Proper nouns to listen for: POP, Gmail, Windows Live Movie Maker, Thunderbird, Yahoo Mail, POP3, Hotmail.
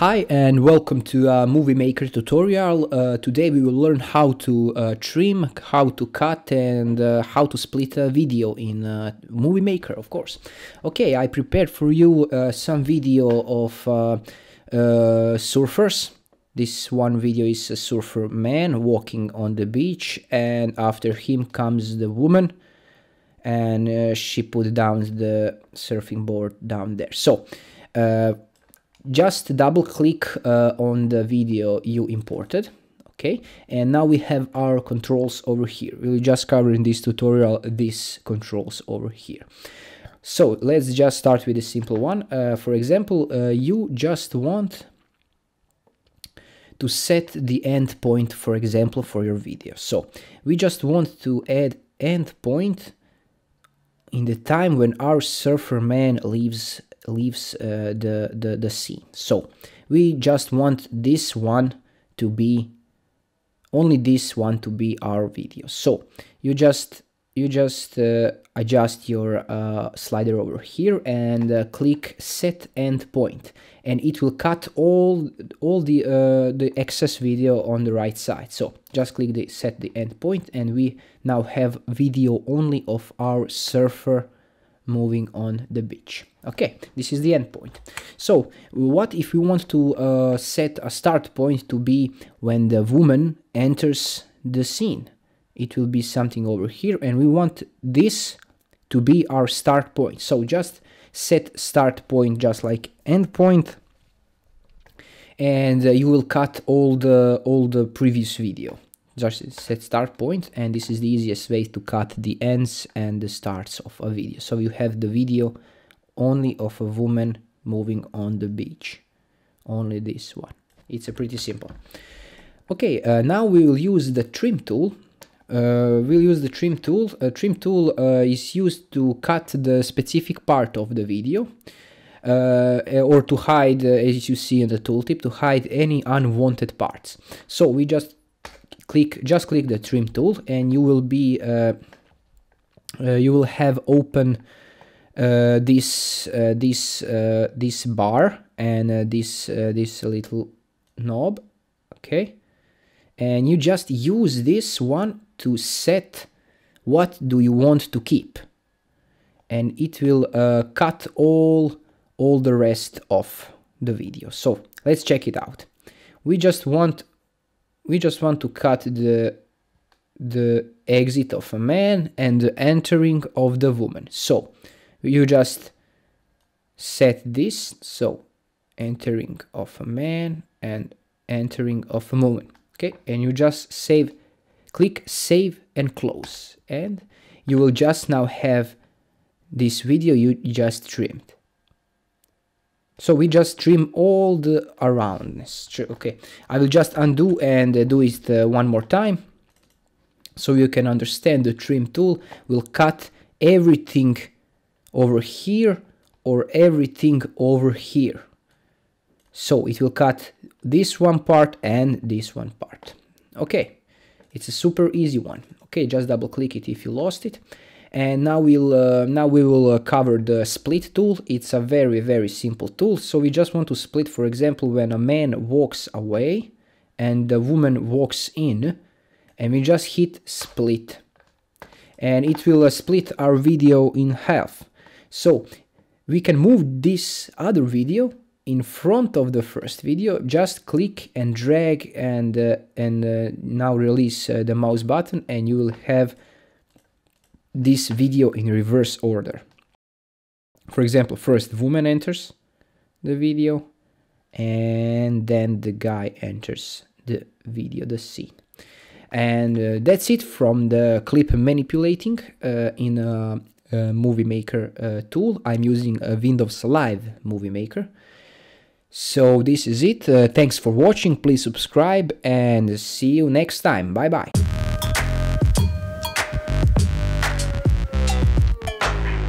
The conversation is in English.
Hi and welcome to a Movie Maker tutorial. Today we will learn how to trim, how to cut and how to split a video in Movie Maker, of course. Okay, I prepared for you some video of surfers. This one video is a surfer man walking on the beach, and after him comes the woman and she put down the surfing board down there. So just double click on the video you imported, okay? And now we have our controls over here. We'll just cover in this tutorial these controls over here. So let's just start with a simple one. For example, you just want to set the end point, for example, for your video. So we just want to add end point in the time when our surfer man leaves the scene. So we just want this one to be, only this one to be our video. So you just adjust your slider over here and click set end point, and it will cut all the excess video on the right side. So just click the set the end point, and we now have video only of our surfer moving on the beach. Okay, this is the end point. So what if we want to set a start point to be when the woman enters the scene? It will be something over here, and we want this to be our start point. So just set start point just like end point, and you will cut all the previous video. Just set start point, and this is the easiest way to cut the ends and the starts of a video. So you have the video only of a woman moving on the beach, only this one. It's a pretty simple. Okay, now we will use the trim tool. Trim tool is used to cut the specific part of the video, or to hide, as you see in the tooltip, to hide any unwanted parts. So we just click the trim tool, and you will be you will have open this bar and this little knob, okay? And you just use this one to set what do you want to keep, and it will cut all the rest of the video. So let's check it out. We just want to cut the exit of a man and the entering of the woman. So you just set this, so entering of a man and entering of a woman. Okay, and you just save, click save and close, and you will just now have this video you just trimmed. So we just trim all the aroundness. Okay, I will just undo and do it one more time, so you can understand the trim tool will cut everything over here or everything over here. So it will cut this one part and this one part. Okay, it's a super easy one. Okay, just double click it if you lost it. And now we will cover the split tool. It's a very, very simple tool. So we just want to split, for example, when a man walks away and the woman walks in, and we just hit split, and it will split our video in half. So we can move this other video in front of the first video. Just click and drag and now release the mouse button, and you will have this video in reverse order. For example, first woman enters the video, and then the guy enters the video, the scene. And that's it from the clip manipulating in a Movie Maker tool. I'm using a Windows Live Movie Maker. So this is it. Thanks for watching. Please subscribe and see you next time. Bye bye.